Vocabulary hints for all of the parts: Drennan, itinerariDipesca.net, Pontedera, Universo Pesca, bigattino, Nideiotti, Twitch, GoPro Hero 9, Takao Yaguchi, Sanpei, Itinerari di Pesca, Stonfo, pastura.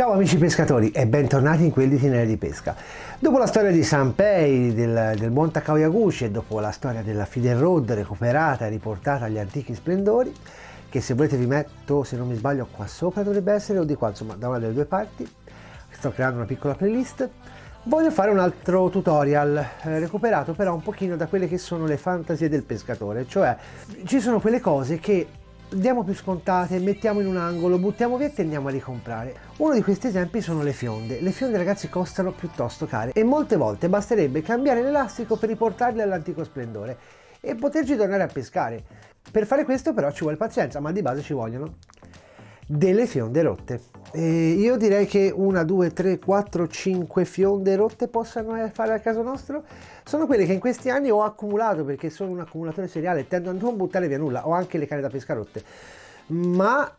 Ciao amici pescatori e bentornati in quell'Itinerari di Pesca. Dopo la storia di Sanpei, del buon Takao Yaguchi, e dopo la storia della Feeder Rod recuperata e riportata agli antichi splendori, che se volete vi metto, se non mi sbaglio, qua sopra dovrebbe essere, o di qua, insomma da una delle due parti, sto creando una piccola playlist, voglio fare un altro tutorial recuperato però un pochino da quelle che sono le fantasie del pescatore, cioè ci sono quelle cose che diamo più scontate, mettiamo in un angolo, buttiamo via e tendiamo a ricomprare. Uno di questi esempi sono le fionde. Le fionde, ragazzi, costano piuttosto care e molte volte basterebbe cambiare l'elastico per riportarle all'antico splendore e poterci tornare a pescare. Per fare questo però ci vuole pazienza, ma di base ci vogliono delle fionde rotte. Io direi che una, due, tre, quattro, cinque fionde rotte possano fare al caso nostro. Sono quelle che in questi anni ho accumulato, perché sono un accumulatore seriale, tendo a non buttare via nulla, ho anche le canne da pesca rotte, ma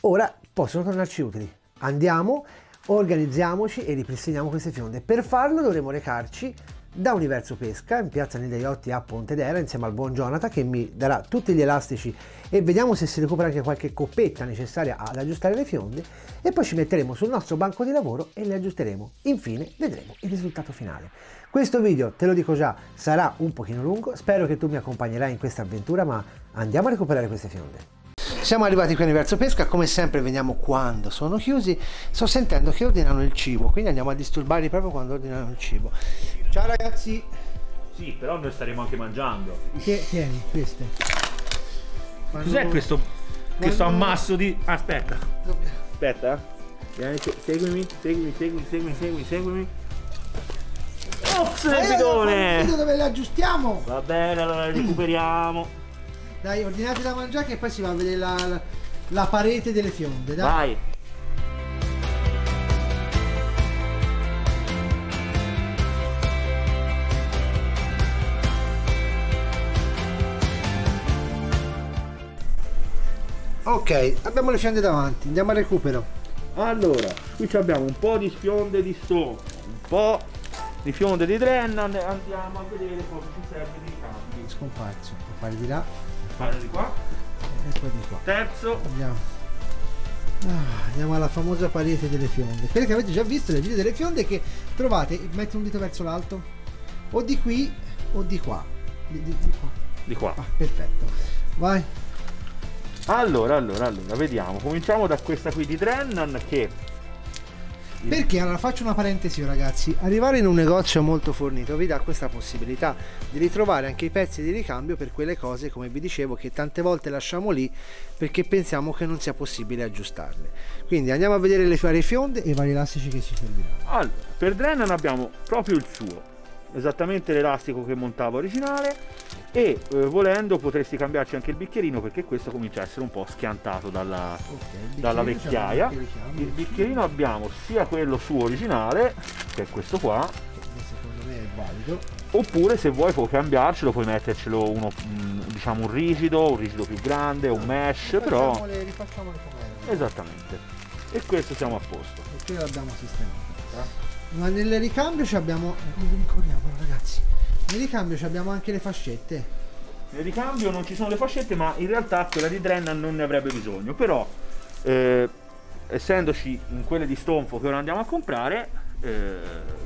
ora possono tornarci utili. Andiamo, organizziamoci e ripristiniamo queste fionde. Per farlo dovremo recarci da Universo Pesca in piazza Nideiotti a Pontedera insieme al buon Jonathan, che mi darà tutti gli elastici, e vediamo se si recupera anche qualche coppetta necessaria ad aggiustare le fionde, e poi ci metteremo sul nostro banco di lavoro e le aggiusteremo. Infine vedremo il risultato finale. Questo video, te lo dico già, sarà un pochino lungo, spero che tu mi accompagnerai in questa avventura, ma andiamo a recuperare queste fionde. Siamo arrivati qui a Universo Pesca, come sempre veniamo quando sono chiusi. Sto sentendo che ordinano il cibo, quindi andiamo a disturbarli proprio quando ordinano il cibo. Ciao ragazzi! Sì, però noi staremo anche mangiando. Tieni, queste. Cos'è questo ammasso di... Aspetta. Aspetta. Seguimi. Ops, il bidone! Dove le aggiustiamo? Va bene, allora le recuperiamo. Dai, ordinate da mangiare che poi si va a vedere la parete delle fionde, dai. Vai. Ok, abbiamo le fionde davanti, andiamo al recupero. Allora, qui abbiamo un po' di fionde di Stonfo, un po' di fionde di Drennan, andiamo a vedere cosa ci serve di campi. Scomparso, compare di là. Vado di qua e poi di qua. Terzo. Andiamo alla famosa parete delle fionde. Perché avete già visto le video delle fionde che trovate, metti un dito verso l'alto, o di qui o di qua. Di qua. Ah, perfetto. Vai. Allora, vediamo. Cominciamo da questa qui di Drennan che... Perché, allora faccio una parentesi ragazzi, arrivare in un negozio molto fornito vi dà questa possibilità di ritrovare anche i pezzi di ricambio per quelle cose, come vi dicevo, che tante volte lasciamo lì perché pensiamo che non sia possibile aggiustarle. Quindi andiamo a vedere le varie fionde e i vari elastici che ci serviranno. Allora, per Drennan abbiamo proprio il suo, esattamente l'elastico che montava originale, e volendo potresti cambiarci anche il bicchierino, perché questo comincia a essere un po' schiantato dalla vecchiaia. Il bicchierino abbiamo sia quello suo originale, che è questo qua, che secondo me è valido, oppure se vuoi puoi cambiarcelo, puoi mettercelo uno, diciamo un rigido più grande, un mesh, però rifacciamole com'era. Esattamente, e questo siamo a posto, e qui l'abbiamo sistemato. Ma nel ricambio ci abbiamo... ricordiamolo ragazzi, nel ricambio ci abbiamo anche le fascette. Nel ricambio non ci sono le fascette, ma in realtà quella di Drennan non ne avrebbe bisogno, però essendoci in quelle di Stonfo che ora andiamo a comprare,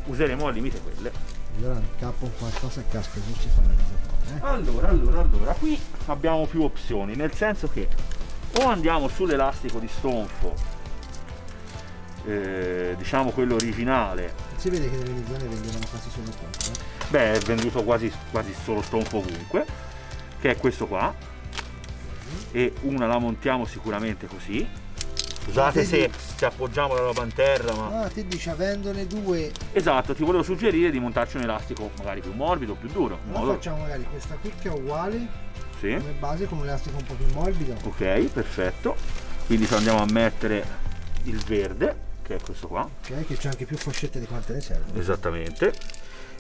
useremo al limite quelle. Allora il capo qualcosa casca giù, ci fa una cosa qua, eh? Allora qui abbiamo più opzioni, nel senso che o andiamo sull'elastico di Stonfo, diciamo quello originale. Si vede che nelle zone vendevano quasi solo Stonfo, eh? Beh, è venduto quasi solo Stonfo ovunque, che è questo qua. E una la montiamo sicuramente così. Scusate se appoggiamo la roba in terra, ma... Ah, ti dice avendone due. Esatto, ti volevo suggerire di montarci un elastico magari più morbido, più duro. Facciamo magari questa qui che è uguale, sì, come base, con un elastico un po' più morbido. Ok, perfetto. Quindi se andiamo a mettere il verde, che è questo qua, okay, che c'è anche più fascette di quante ne servono, esattamente,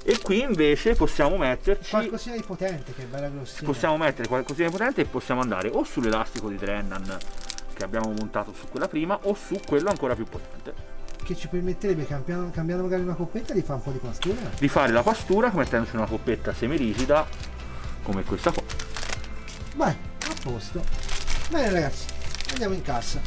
e qui invece possiamo metterci qualcosina di potente, che è bella grossina, possiamo mettere qualcosina di potente e possiamo andare o sull'elastico di Drennan che abbiamo montato su quella prima, o su quello ancora più potente, che ci permetterebbe, cambiando magari una coppetta, di fare un po' di pastura, di fare la pastura mettendoci una coppetta semirigida come questa qua. Beh, a posto. Bene ragazzi, andiamo in cassa.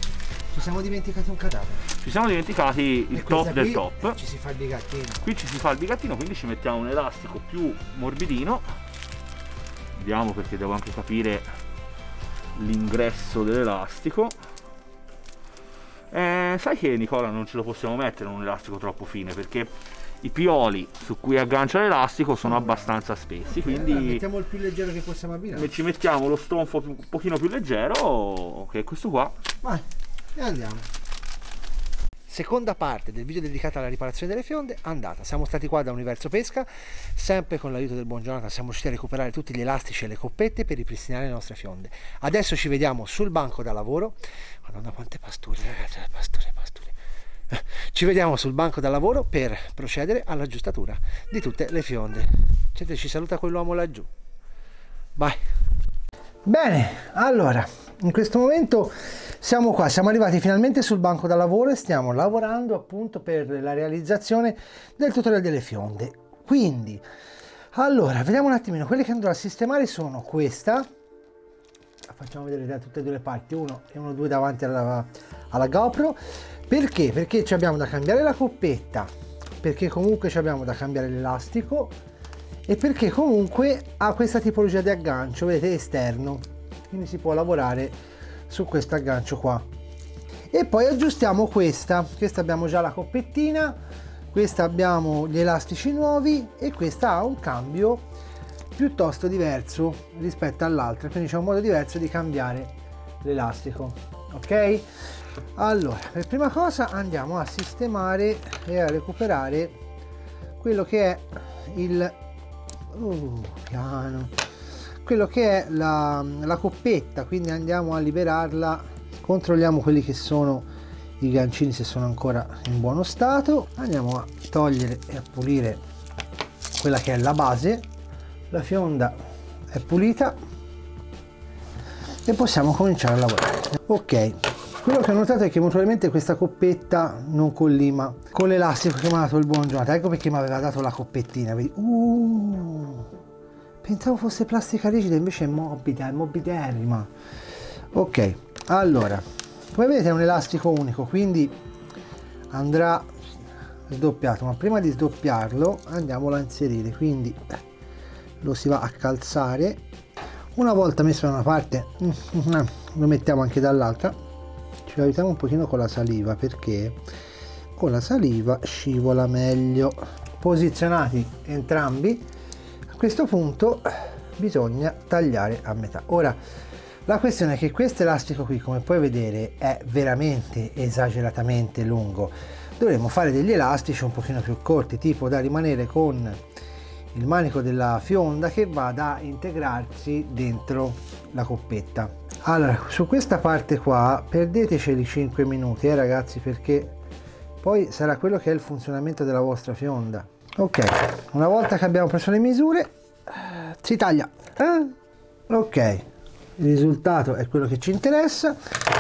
Ci siamo dimenticati un cadavere. Ci siamo dimenticati il top del top. Ci si fa il bigattino. Qui ci si fa il bigattino, quindi ci mettiamo un elastico più morbidino. Vediamo, perché devo anche capire l'ingresso dell'elastico. Sai che, Nicola, non ce lo possiamo mettere un elastico troppo fine, perché i pioli su cui aggancia l'elastico sono abbastanza spessi, quindi allora, mettiamo il più leggero che possiamo abbinare. Ci mettiamo lo stonfo un pochino più leggero, che è questo qua. Vai, e andiamo. Seconda parte del video dedicata alla riparazione delle fionde andata. Siamo stati qua da Universo Pesca, sempre con l'aiuto del buon Jonathan siamo riusciti a recuperare tutti gli elastici e le coppette per ripristinare le nostre fionde. Adesso ci vediamo sul banco da lavoro. Madonna, quante pasture, ragazzi, pasture. Ci vediamo sul banco da lavoro per procedere all'aggiustatura di tutte le fionde. Gente, ci saluta quell'uomo laggiù. Vai. Bene, allora, in questo momento siamo qua, siamo arrivati finalmente sul banco da lavoro e stiamo lavorando appunto per la realizzazione del tutorial delle fionde. Quindi, allora, vediamo un attimino, quelle che andrò a sistemare sono questa. La facciamo vedere da tutte e due le parti, uno e uno due davanti alla GoPro. Perché? Perché ci abbiamo da cambiare la coppetta, perché comunque ci abbiamo da cambiare l'elastico e perché comunque ha questa tipologia di aggancio, vedete, esterno, quindi si può lavorare su questo aggancio qua. E poi aggiustiamo questa abbiamo già la coppettina, questa abbiamo gli elastici nuovi e questa ha un cambio piuttosto diverso rispetto all'altra, quindi c'è un modo diverso di cambiare l'elastico, ok? Allora, per prima cosa andiamo a sistemare e a recuperare quello che è il quello che è la coppetta, quindi andiamo a liberarla, controlliamo quelli che sono i gancini, se sono ancora in buono stato. Andiamo a togliere e a pulire quella che è la base, la fionda è pulita e possiamo cominciare a lavorare. Ok, quello che ho notato è che molto probabilmente questa coppetta non collima con l'elastico che mi ha dato il buon Jonathan. Ecco perché mi aveva dato la coppettina. Pensavo fosse plastica rigida, invece è morbida, è morbiderrima. Ok, allora, come vedete è un elastico unico, quindi andrà sdoppiato, ma prima di sdoppiarlo andiamolo a inserire, quindi lo si va a calzare. Una volta messo da una parte lo mettiamo anche dall'altra. Ci aiutiamo un pochino con la saliva, perché con la saliva scivola meglio. Posizionati entrambi, a questo punto bisogna tagliare a metà. Ora, la questione è che questo elastico qui, come puoi vedere, è veramente esageratamente lungo. Dovremmo fare degli elastici un pochino più corti, tipo da rimanere con il manico della fionda che vada a integrarsi dentro la coppetta. Allora, su questa parte qua perdeteceli 5 minuti ragazzi, perché poi sarà quello che è il funzionamento della vostra fionda. Ok, una volta che abbiamo preso le misure si taglia. Ok, il risultato è quello che ci interessa.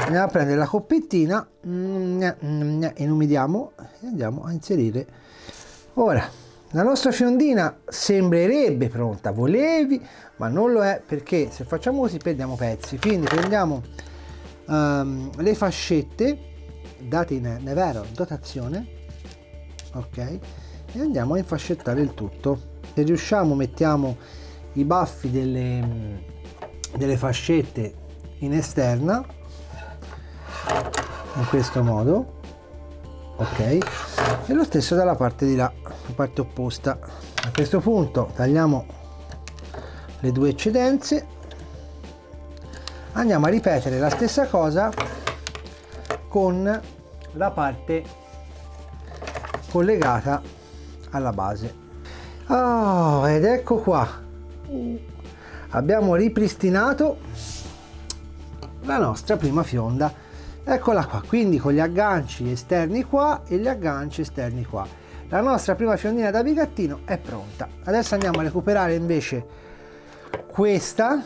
Andiamo a prendere la coppettina, inumidiamo e andiamo a inserire. Ora, la nostra fiondina sembrerebbe pronta, volevi, ma non lo è, perché se facciamo così perdiamo pezzi. Quindi prendiamo le fascette date in nevero dotazione, ok, e andiamo a infascettare il tutto. Se riusciamo mettiamo i baffi delle fascette in esterna, in questo modo, ok, e lo stesso dalla parte di là, la parte opposta. A questo punto tagliamo le due eccedenze, andiamo a ripetere la stessa cosa con la parte collegata alla base. Oh, ed ecco qua, abbiamo ripristinato la nostra prima fionda. Eccola qua, quindi con gli agganci esterni qua e gli agganci esterni qua. La nostra prima fiondina da bigattino è pronta. Adesso andiamo a recuperare invece questa,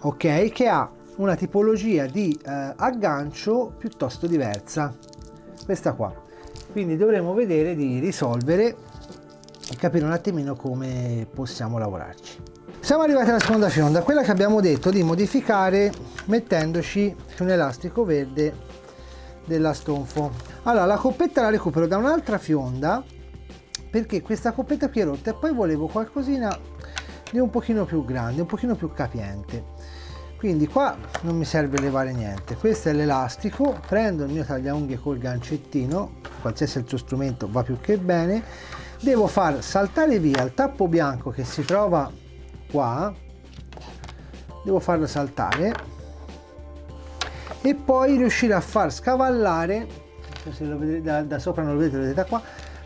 ok, che ha una tipologia di aggancio piuttosto diversa, questa qua. Quindi dovremo vedere di risolvere e capire un attimino come possiamo lavorarci. Siamo arrivati alla seconda fionda, quella che abbiamo detto di modificare mettendoci un elastico verde della Stonfo. Allora, la coppetta la recupero da un'altra fionda, perché questa coppetta qui è rotta, e poi volevo qualcosina di un pochino più grande, un pochino più capiente. Quindi qua non mi serve levare niente, questo è l'elastico, prendo il mio tagliaunghie col gancettino, qualsiasi altro strumento va più che bene, devo far saltare via il tappo bianco che si trova qua, devo farlo saltare e poi riuscire a far scavallare, se lo vedete da sopra non lo vedete da qua,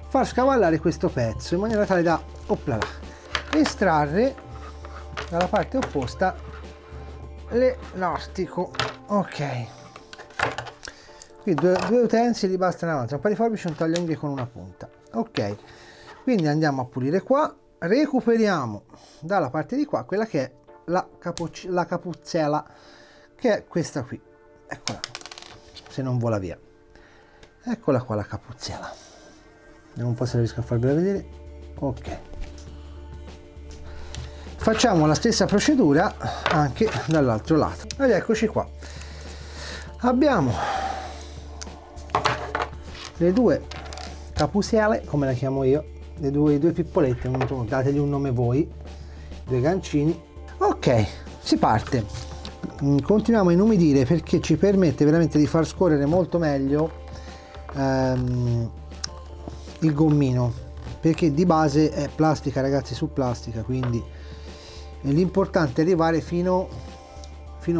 far scavallare questo pezzo in maniera tale da, oplala, estrarre dalla parte opposta l'elastico. Ok, qui due utensili bastano, avanti un paio di forbici, un tagliaunghie con una punta. Ok, quindi andiamo a pulire qua, recuperiamo dalla parte di qua quella che è la capuzzela, che è questa qui, eccola, se non vola via, eccola qua la capuzzela, vediamo un po' se riesco a farvela vedere. Ok, facciamo la stessa procedura anche dall'altro lato ed eccoci qua, abbiamo le due capuzzelle, come la chiamo io, le due pippolette, dategli un nome voi, due gancini. Ok, si parte, continuiamo a inumidire perché ci permette veramente di far scorrere molto meglio il gommino, perché di base è plastica, ragazzi, su plastica, quindi l'importante è arrivare fino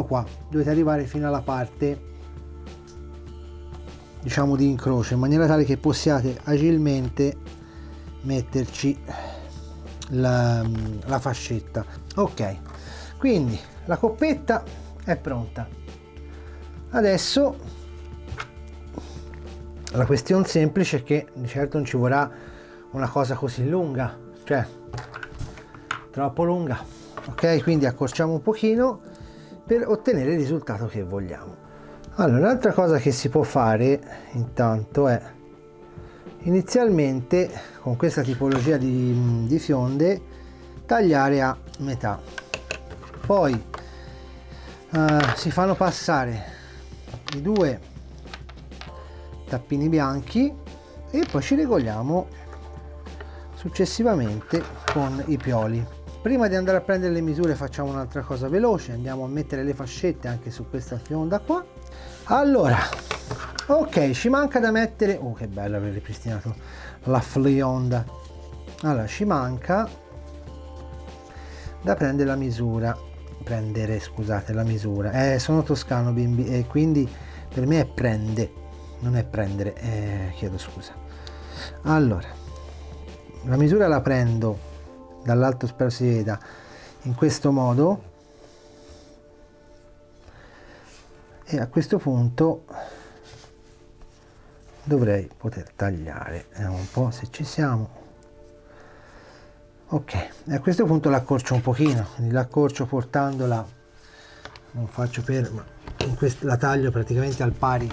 qua, dovete arrivare fino alla parte, diciamo, di incrocio, in maniera tale che possiate agilmente metterci la fascetta. Ok, quindi la coppetta è pronta, adesso la questione semplice è che di certo non ci vorrà una cosa così lunga, cioè troppo lunga. Ok, quindi accorciamo un pochino per ottenere il risultato che vogliamo. Allora, un'altra cosa che si può fare intanto è, inizialmente con questa tipologia di fionde, tagliare a metà, poi si fanno passare i due tappini bianchi e poi ci regoliamo successivamente con i pioli. Prima di andare a prendere le misure facciamo un'altra cosa veloce, andiamo a mettere le fascette anche su questa fionda qua. Allora, ok, ci manca da mettere, oh che bello aver ripristinato la fionda, allora ci manca da prendere la misura, scusate, la misura, sono toscano bimbi e quindi per me è prende, non è prendere, chiedo scusa. Allora, la misura la prendo dall'alto, spero si veda, in questo modo, e a questo punto dovrei poter tagliare, vediamo un po' se ci siamo. Ok, e a questo punto l'accorcio un pochino, quindi l'accorcio portandola, non faccio per, ma in questo, la taglio praticamente al pari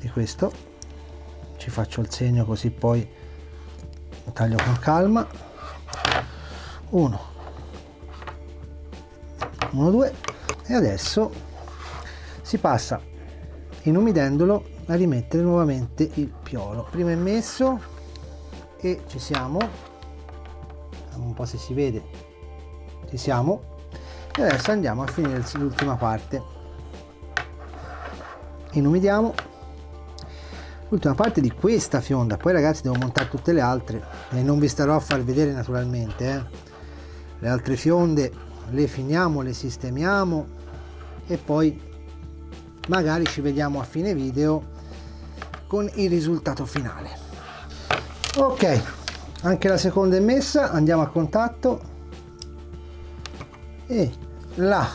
di questo, ci faccio il segno così poi lo taglio con calma. 1, 2 e adesso si passa inumidendolo a rimettere nuovamente il piolo. Prima è messo e ci siamo, vediamo un po' se si vede, ci siamo, e adesso andiamo a finire l'ultima parte, inumidiamo l'ultima parte di questa fionda, poi ragazzi devo montare tutte le altre e non vi starò a far vedere naturalmente, le altre fionde le finiamo, le sistemiamo e poi magari ci vediamo a fine video con il risultato finale. Ok, anche la seconda è messa, andiamo a contatto e là,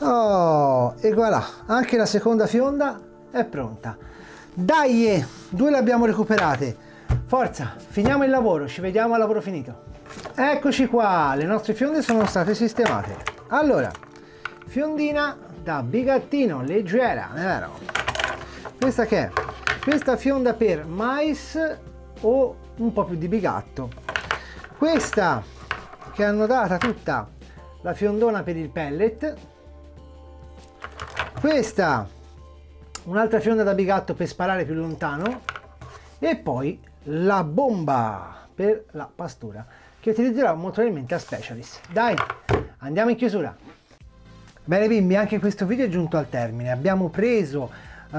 oh, e voilà, anche la seconda fionda è pronta. Dai, due le abbiamo recuperate, forza, finiamo il lavoro, ci vediamo al lavoro finito. Eccoci qua, le nostre fionde sono state sistemate. Allora, fiondina da bigattino, leggera, vero? Questa che è? Questa fionda per mais o un po' più di bigatto. Questa che hanno data tutta la fiondona per il pellet. Questa un'altra fionda da bigatto per sparare più lontano e poi la bomba per la pastura che utilizzerò molto probabilmente a Specialist. Dai, andiamo in chiusura. Bene bimbi, anche questo video è giunto al termine. Abbiamo preso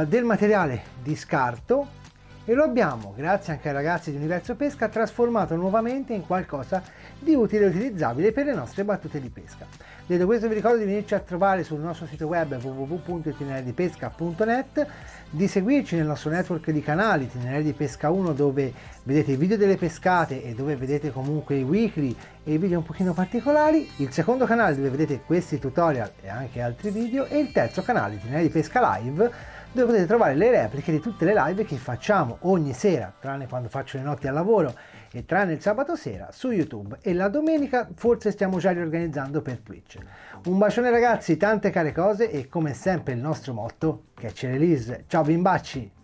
del materiale di scarto e lo abbiamo, grazie anche ai ragazzi di Universo Pesca, trasformato nuovamente in qualcosa di utile e utilizzabile per le nostre battute di pesca. Detto questo vi ricordo di venirci a trovare sul nostro sito web www.itinerariDipesca.net, di seguirci nel nostro network di canali Itinerari di Pesca 1, dove vedete i video delle pescate e dove vedete comunque i weekly e i video un pochino particolari, il secondo canale dove vedete questi tutorial e anche altri video, e il terzo canale Itinerari di Pesca Live, dove potete trovare le repliche di tutte le live che facciamo ogni sera, tranne quando faccio le notti al lavoro e tranne il sabato sera, su YouTube, e la domenica forse stiamo già riorganizzando per Twitch. Un bacione ragazzi, tante care cose e come sempre il nostro motto, catch and release. Ciao bimbacci!